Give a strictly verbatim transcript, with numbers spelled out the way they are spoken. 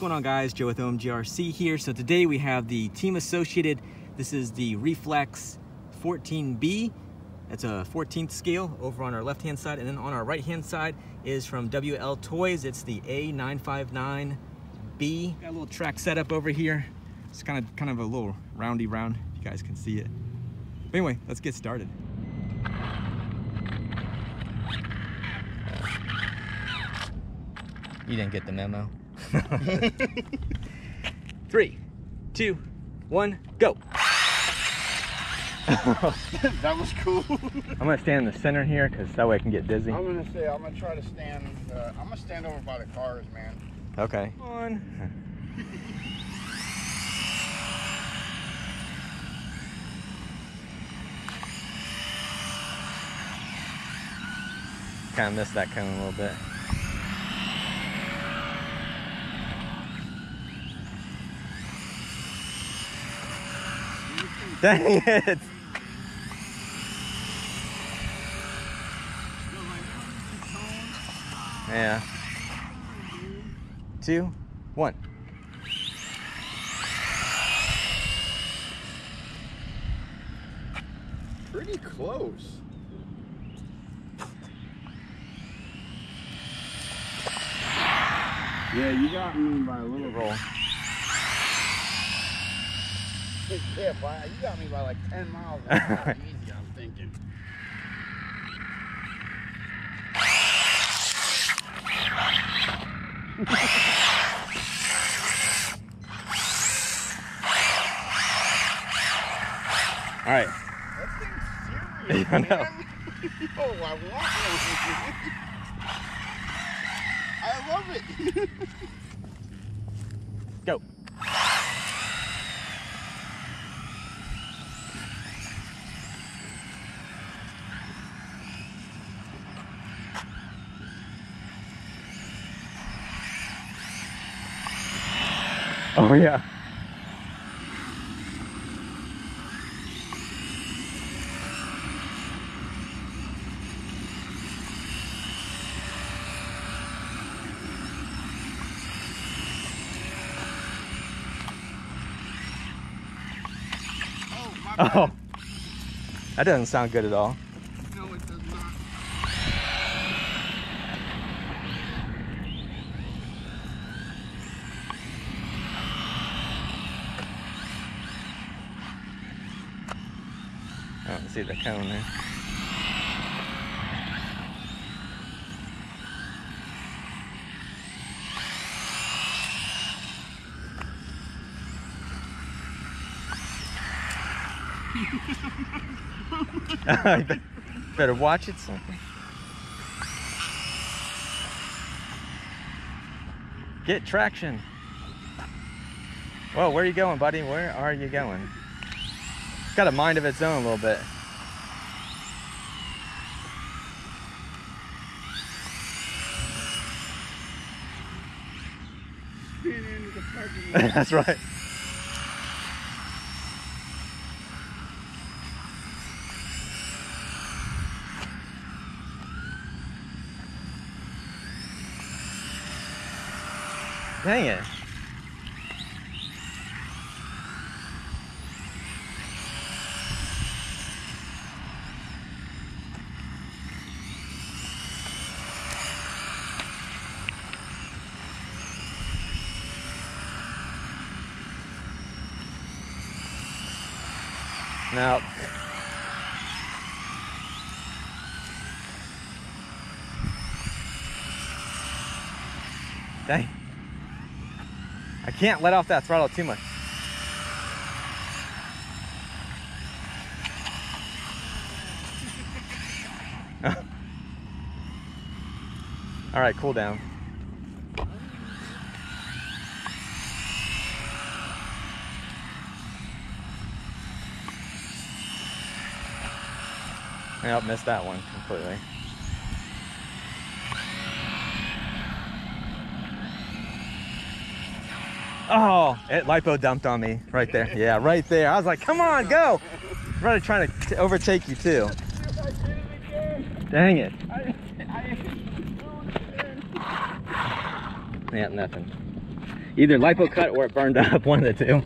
going on, guys? Joe with O M G R C here. So today we have the Team Associated. This is the Reflex fourteen B. That's a fourteenth scale over on our left hand side, and then on our right hand side is from W L Toys. It's the A nine five nine B. Got a little track setup over here. It's kind of kind of a little roundy round, if you guys can see it. But anyway, let's get started. You didn't get the memo. Three, two, one, go. That was cool. I'm gonna stand in the center here, cause that way I can get dizzy. I'm gonna say I'm gonna try to stand. Uh, I'm gonna stand over by the cars, man. Okay. Come on. Kind of missed that cone a little bit. Dang it! Yeah. Two, one. Pretty close. Yeah, you got me by a little roll. Yeah, by, you got me by like ten miles. That's easy, I'm thinking. All right. That thing's serious, man. Oh, I love it. I love it. Go. Oh yeah. Oh, my bad. Oh. That doesn't sound good at all. No, it does not. I don't see the cone there. I better watch it something. Get traction. Whoa, where are you going, buddy? Where are you going? It's got a mind of its own a little bit. That's right. Dang it. Now, dang, I can't let off that throttle too much. All right, cool down. Nope, missed that one completely. Oh, it lipo dumped on me right there. Yeah, right there. I was like, come on, go. I'm really trying to overtake you too. Dang it. Yeah, nothing. either lipo cut or it burned up, one of the two.